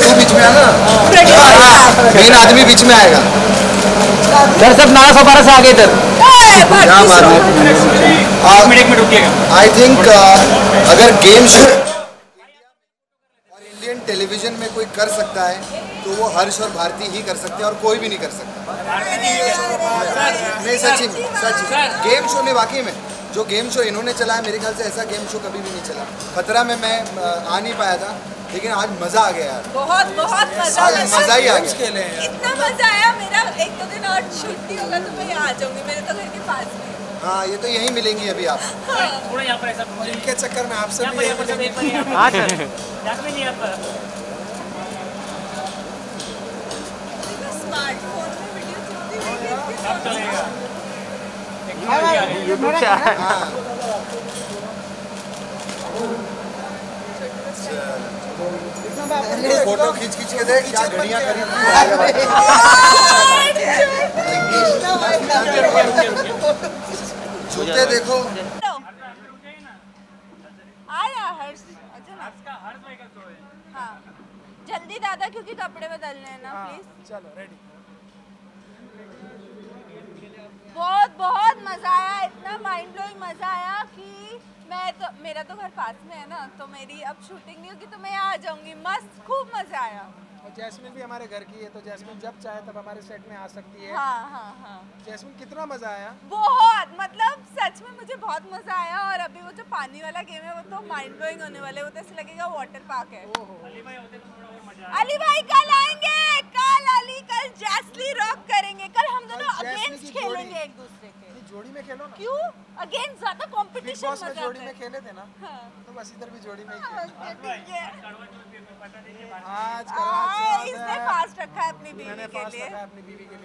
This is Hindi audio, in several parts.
तू बीच में आना, मेन आदमी बीच में आएगा। दर्शक 912 से आगे इधर क्या बात है। आई थिंक अगर गेम शो और इंडियन टेलीविजन में कोई कर सकता है तो वो हर्ष और भारती ही कर सकते हैं और कोई भी नहीं कर सकता। नहीं सचिन, सचिन गेम शो में वाकई में जो गेम शो इन्होंने चलाया मेरे ख्याल से ऐसा गेम शो कभी भी नहीं चला। खतरा में मैं आ नहीं पाया था लेकिन आज मजा आ गया यार, बहुत बहुत मजा ही आ गया। इतना मजा आया मेरा एक तो दिन और छुट्टी होगा तो मैं आ जाऊंगी, मेरे तो घर के पास में। हाँ ये तो यहीं मिलेंगी अभी आप थोड़ा यहाँ पर ऐसा इनके चक्कर में आपसे फोटो खींच खींच के देख क्या घड़ियां करी। जूते देखो आया हर्ष, अच्छा हाँ जल्दी दादा क्योंकि कपड़े बदलने हैं ना प्लीज। चलो रेडी, बहुत बहुत मजा आया, इतना माइंड ब्लोइंग मजा आया कि मैं तो मेरा तो घर पास में है ना तो मेरी अब शूटिंग नहीं होगी तो मैं आ जाऊंगी। मस्त खूब मजा आया। और जैस्मिन भी हमारे घर की है तो जैस्मिन जब चाहे तब हमारे सेट में आ सकती है। हाँ हाँ हाँ जैस्मिन कितना मजा आया, बहुत मतलब सच में मुझे बहुत मजा आया। और अभी वो जो पानी वाला गेम है वो तो माइंड ब्लोइंग होने वाले, वो तो ऐसे लगेगा वाटर पार्क है। अली भाई कल आएंगे, कल अली कल जैस्मिन रॉक करेंगे, कल हम दोनों अगेंस्ट खेलेंगे एक दूसरे के। जोड़ी में खेलो ना, क्यों अगेन ज्यादा कंपटीशन मत करो। जोड़ी में खेले थे ना हाँ। तो बस इधर भी जोड़ी में खेले। आज इसने फास्ट रखा है अपनी बीवी के लिए,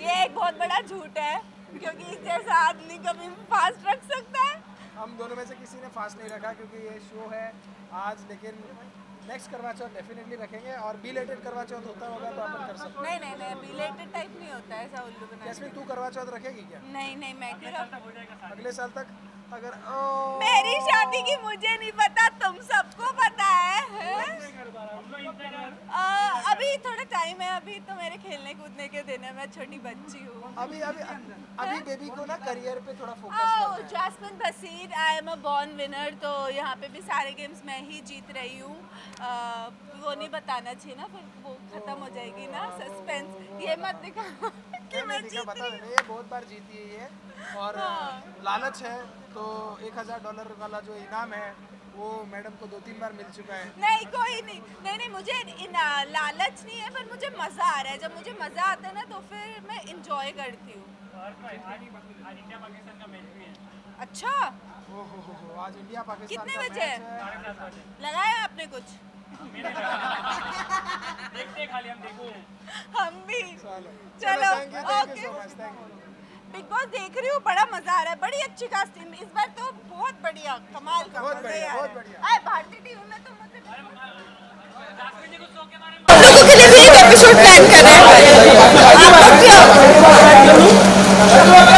ये एक बहुत बड़ा झूठ है क्योंकि इसके साथ नहीं कभी फास्ट रख सकता है। हम दोनों में से किसी ने फास्ट नहीं रखा क्योंकि ये शो है आज, लेकिन नेक्स्ट करवा चौथ डेफिनेटली रखेंगे। और बिलेटेड करवा चौथ होता होगा तो अपन कर सकते हैं। नहीं नहीं नहीं बिलेटेड टाइप नहीं होता है ऐसा उल्लू बनाने। जैस्मिन तू करवा चौथ रखेगी क्या? नहीं नहीं मैं क्यों रखूं, अगले साल तक अगर मेरी शादी की मुझे नहीं पता, तुम सबको पता है। अभी थोड़ा टाइम है, अभी तो मेरे खेलने कूदने के दिन है, मैं छोटी बच्ची हूँ। अभी अभी अभी बेबी को ना करियर पे थोड़ा focus. Jasmine Basir I am a born winner, तो यहाँ पे भी सारे गेम्स मैं ही जीत रही हूँ। वो नहीं बताना चाहिए ना, फिर वो खत्म हो जाएगी ना सस्पेंस। ये मत दिखा कि मैं जीत रही हूँ, ये बहुत बार जीती है ये। और लालच है तो $1000 वाला जो इनाम है वो मैडम को 2-3 बार मिल चुका है। नहीं कोई नहीं, नहीं नहीं मुझे लालच नहीं है, पर मुझे मजा आ रहा है। जब मुझे मजा आता है ना तो फिर मैं इंजॉय करती हूँ। अच्छा आज इंडिया पाकिस्तान कितने बजे लगाया आपने कुछ? देखते खाली हम देखो हम भी। चलो ओके बिग बॉस देख रही हूँ, बड़ा मजा आ रहा है, बड़ी अच्छी कास्टिंग इस बार तो, बहुत बढ़िया कमाल का मजा आ रहा है। भारती टीवी में तो मतलब